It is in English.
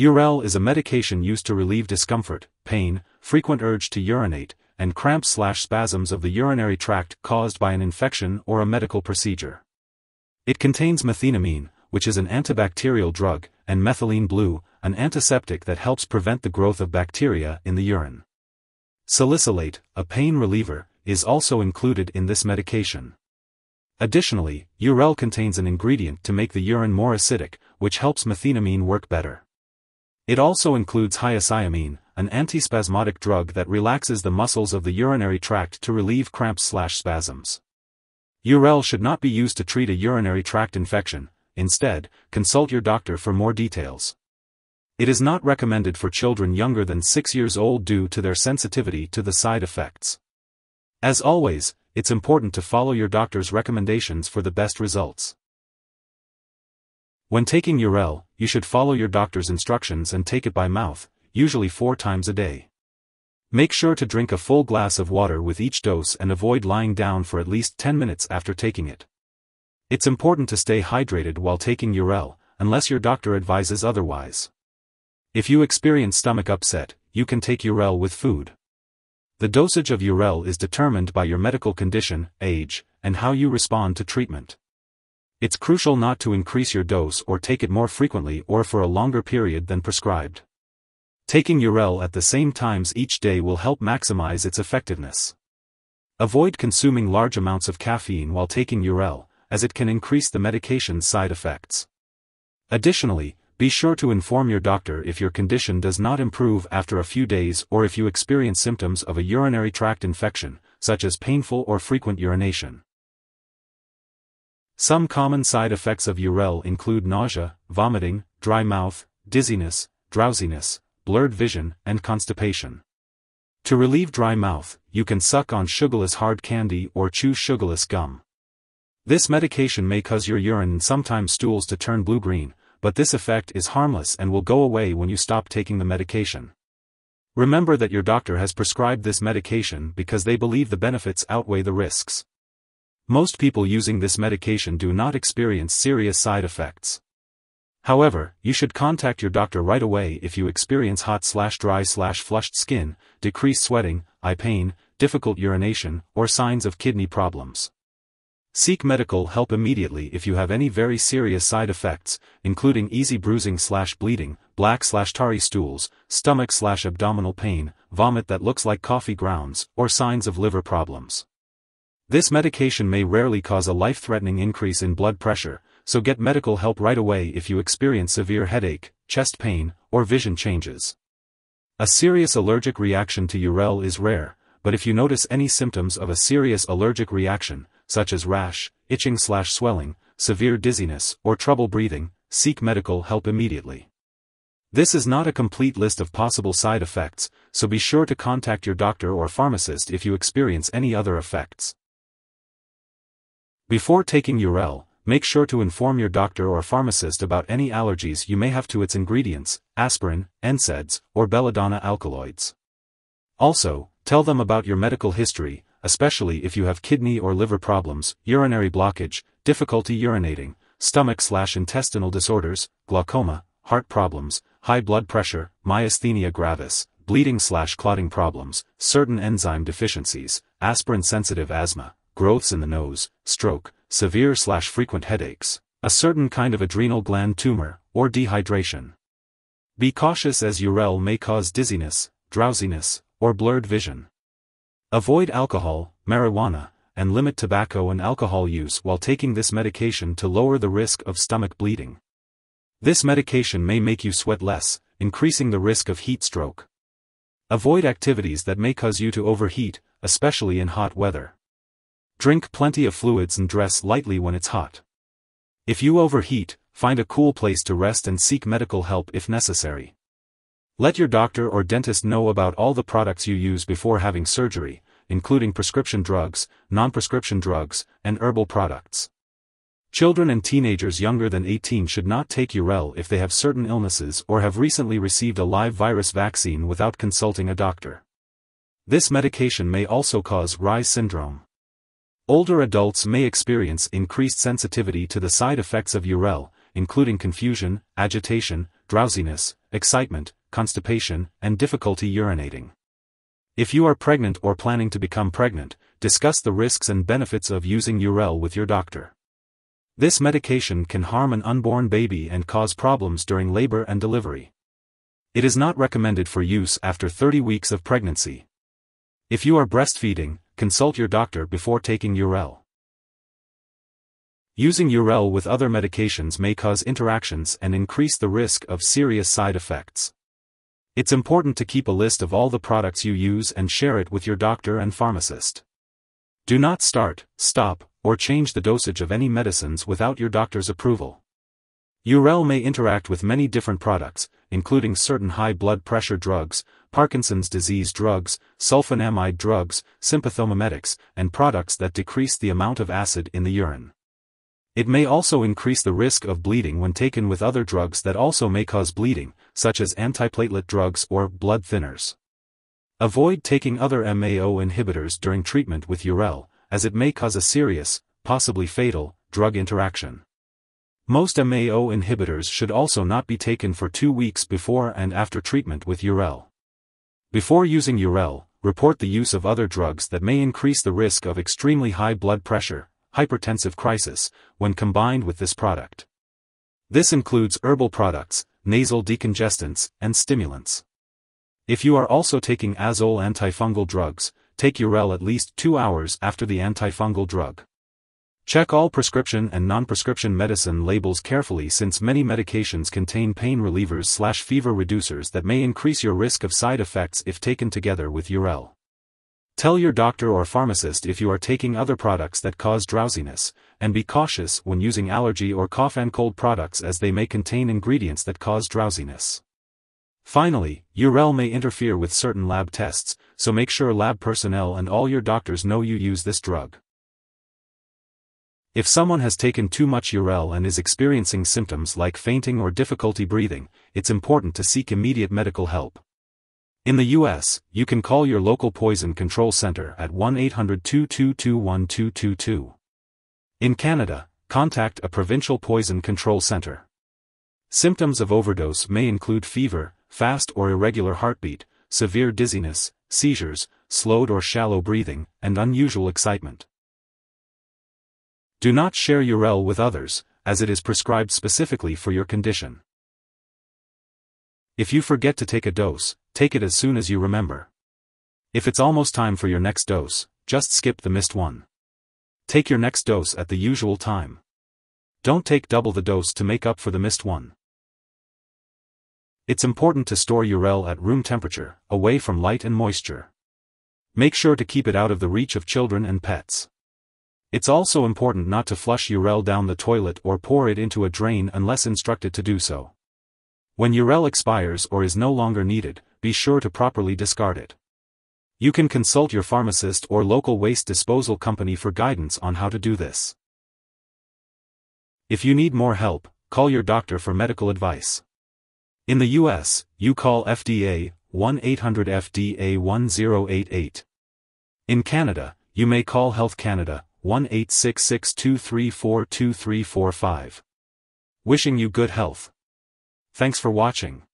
Urelle is a medication used to relieve discomfort, pain, frequent urge to urinate, and cramps/spasms of the urinary tract caused by an infection or a medical procedure. It contains methenamine, which is an antibacterial drug, and methylene blue, an antiseptic that helps prevent the growth of bacteria in the urine. Salicylate, a pain reliever, is also included in this medication. Additionally, Urelle contains an ingredient to make the urine more acidic, which helps methenamine work better. It also includes hyoscyamine, an antispasmodic drug that relaxes the muscles of the urinary tract to relieve cramps/spasms. Urelle should not be used to treat a urinary tract infection. Instead, consult your doctor for more details. It is not recommended for children younger than 6 years old due to their sensitivity to the side effects. As always, it's important to follow your doctor's recommendations for the best results. When taking Urelle, you should follow your doctor's instructions and take it by mouth, usually 4 times a day. Make sure to drink a full glass of water with each dose and avoid lying down for at least 10 minutes after taking it. It's important to stay hydrated while taking Urelle, unless your doctor advises otherwise. If you experience stomach upset, you can take Urelle with food. The dosage of Urelle is determined by your medical condition, age, and how you respond to treatment. It's crucial not to increase your dose or take it more frequently or for a longer period than prescribed. Taking Urelle at the same times each day will help maximize its effectiveness. Avoid consuming large amounts of caffeine while taking Urelle, as it can increase the medication's side effects. Additionally, be sure to inform your doctor if your condition does not improve after a few days or if you experience symptoms of a urinary tract infection, such as painful or frequent urination. Some common side effects of Urelle include nausea, vomiting, dry mouth, dizziness, drowsiness, blurred vision, and constipation. To relieve dry mouth, you can suck on sugarless hard candy or chew sugarless gum. This medication may cause your urine and sometimes stools to turn blue-green, but this effect is harmless and will go away when you stop taking the medication. Remember that your doctor has prescribed this medication because they believe the benefits outweigh the risks. Most people using this medication do not experience serious side effects. However, you should contact your doctor right away if you experience hot/dry/flushed skin, decreased sweating, eye pain, difficult urination, or signs of kidney problems. Seek medical help immediately if you have any very serious side effects, including easy bruising/bleeding, black/tarry stools, stomach/abdominal pain, vomit that looks like coffee grounds, or signs of liver problems. This medication may rarely cause a life-threatening increase in blood pressure, so get medical help right away if you experience severe headache, chest pain, or vision changes. A serious allergic reaction to Urelle is rare, but if you notice any symptoms of a serious allergic reaction, such as rash, itching/swelling, severe dizziness, or trouble breathing, seek medical help immediately. This is not a complete list of possible side effects, so be sure to contact your doctor or pharmacist if you experience any other effects. Before taking Urelle, make sure to inform your doctor or pharmacist about any allergies you may have to its ingredients, aspirin, NSAIDs, or belladonna alkaloids. Also, tell them about your medical history, especially if you have kidney or liver problems, urinary blockage, difficulty urinating, stomach/intestinal disorders, glaucoma, heart problems, high blood pressure, myasthenia gravis, bleeding/clotting problems, certain enzyme deficiencies, aspirin-sensitive asthma, growths in the nose, stroke, severe/frequent headaches, a certain kind of adrenal gland tumor, or dehydration. Be cautious as Urelle may cause dizziness, drowsiness, or blurred vision. Avoid alcohol, marijuana, and limit tobacco and alcohol use while taking this medication to lower the risk of stomach bleeding. This medication may make you sweat less, increasing the risk of heat stroke. Avoid activities that may cause you to overheat, especially in hot weather. Drink plenty of fluids and dress lightly when it's hot. If you overheat, find a cool place to rest and seek medical help if necessary. Let your doctor or dentist know about all the products you use before having surgery, including prescription drugs, non-prescription drugs, and herbal products. Children and teenagers younger than 18 should not take Urelle if they have certain illnesses or have recently received a live virus vaccine without consulting a doctor. This medication may also cause Reye syndrome. Older adults may experience increased sensitivity to the side effects of Urelle, including confusion, agitation, drowsiness, excitement, constipation, and difficulty urinating. If you are pregnant or planning to become pregnant, discuss the risks and benefits of using Urelle with your doctor. This medication can harm an unborn baby and cause problems during labor and delivery. It is not recommended for use after 30 weeks of pregnancy. If you are breastfeeding, consult your doctor before taking Urelle. Using Urelle with other medications may cause interactions and increase the risk of serious side effects. It's important to keep a list of all the products you use and share it with your doctor and pharmacist. Do not start, stop, or change the dosage of any medicines without your doctor's approval. Urelle may interact with many different products, including certain high blood pressure drugs, Parkinson's disease drugs, sulfonamide drugs, sympathomimetics, and products that decrease the amount of acid in the urine. It may also increase the risk of bleeding when taken with other drugs that also may cause bleeding, such as antiplatelet drugs or blood thinners. Avoid taking other MAO inhibitors during treatment with Urelle, as it may cause a serious, possibly fatal, drug interaction. Most MAO inhibitors should also not be taken for 2 weeks before and after treatment with Urelle. Before using Urelle, report the use of other drugs that may increase the risk of extremely high blood pressure, hypertensive crisis, when combined with this product. This includes herbal products, nasal decongestants, and stimulants. If you are also taking azole antifungal drugs, take Urelle at least 2 hours after the antifungal drug. Check all prescription and non-prescription medicine labels carefully, since many medications contain pain relievers/fever reducers that may increase your risk of side effects if taken together with Urelle. Tell your doctor or pharmacist if you are taking other products that cause drowsiness, and be cautious when using allergy or cough and cold products, as they may contain ingredients that cause drowsiness. Finally, Urelle may interfere with certain lab tests, so make sure lab personnel and all your doctors know you use this drug. If someone has taken too much Urelle and is experiencing symptoms like fainting or difficulty breathing, it's important to seek immediate medical help. In the U.S., you can call your local poison control center at 1-800-222-1222. In Canada, contact a provincial poison control center. Symptoms of overdose may include fever, fast or irregular heartbeat, severe dizziness, seizures, slowed or shallow breathing, and unusual excitement. Do not share Urelle with others, as it is prescribed specifically for your condition. If you forget to take a dose, take it as soon as you remember. If it's almost time for your next dose, just skip the missed one. Take your next dose at the usual time. Don't take double the dose to make up for the missed one. It's important to store Urelle at room temperature, away from light and moisture. Make sure to keep it out of the reach of children and pets. It's also important not to flush Urelle down the toilet or pour it into a drain unless instructed to do so. When Urelle expires or is no longer needed, be sure to properly discard it. You can consult your pharmacist or local waste disposal company for guidance on how to do this. If you need more help, call your doctor for medical advice. In the U.S., you call FDA, 1-800-FDA-1088. In Canada, you may call Health Canada, 1-866-234-2345. Wishing you good health. Thanks for watching.